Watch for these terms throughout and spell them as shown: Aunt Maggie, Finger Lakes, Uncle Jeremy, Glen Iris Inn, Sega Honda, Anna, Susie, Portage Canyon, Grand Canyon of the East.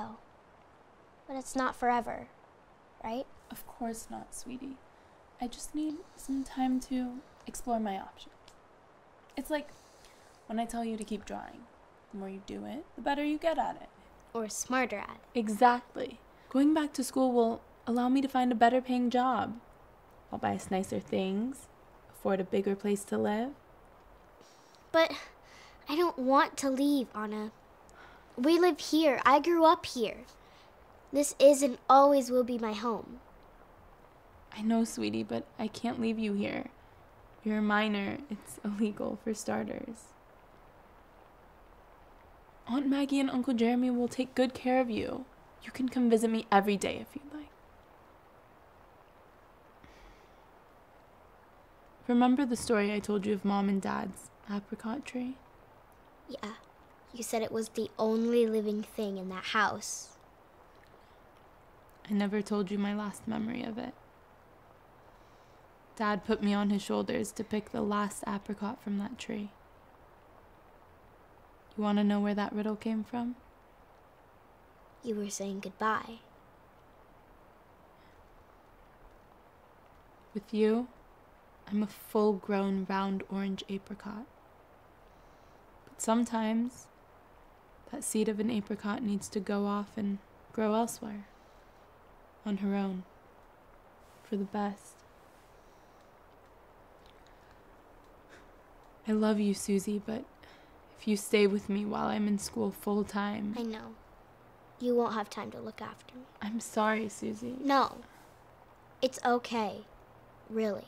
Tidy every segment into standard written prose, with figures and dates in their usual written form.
though. But it's not forever, right? Of course not, sweetie. I just need some time to explore my options. It's like when I tell you to keep drawing. The more you do it, the better you get at it. Or smarter at it. Exactly. Going back to school will allow me to find a better paying job. I'll buy us nicer things, afford a bigger place to live. But I don't want to leave, Anna. We live here. I grew up here. This is and always will be my home. I know, sweetie, but I can't leave you here. You're a minor. It's illegal, for starters. Aunt Maggie and Uncle Jeremy will take good care of you. You can come visit me every day if you'd like. Remember the story I told you of Mom and Dad's apricot tree? Yeah, you said it was the only living thing in that house. I never told you my last memory of it. Dad put me on his shoulders to pick the last apricot from that tree. You want to know where that riddle came from? You were saying goodbye. With you, I'm a full-grown, round orange apricot. But sometimes, that seed of an apricot needs to go off and grow elsewhere. On her own. For the best. I love you, Susie, but if you stay with me while I'm in school full-time... I know. You won't have time to look after me. I'm sorry, Susie. No. It's okay. Really.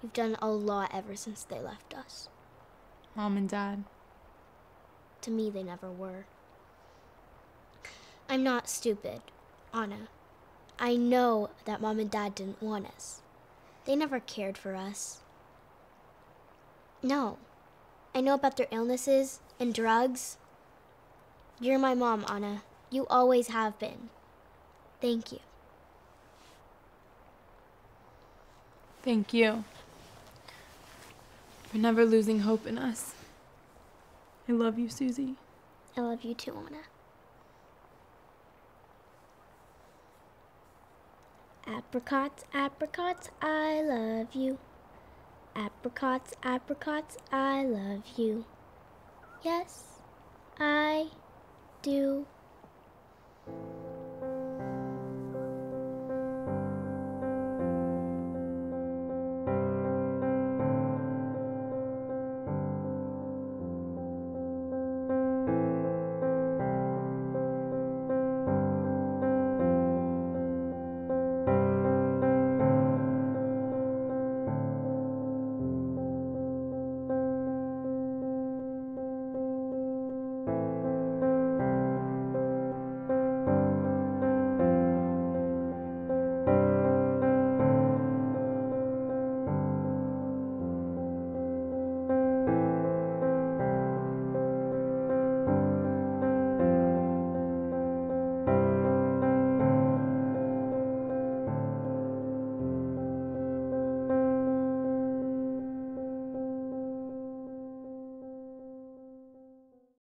You've done a lot ever since they left us. Mom and Dad. To me, they never were. I'm not stupid, Anna. I know that Mom and Dad didn't want us. They never cared for us. No. I know about their illnesses and drugs. You're my mom, Anna. You always have been. Thank you. Thank you. For never losing hope in us. I love you, Susie. I love you too, Anna. Apricots, apricots, I love you. Apricots, apricots, I love you. Yes, I do.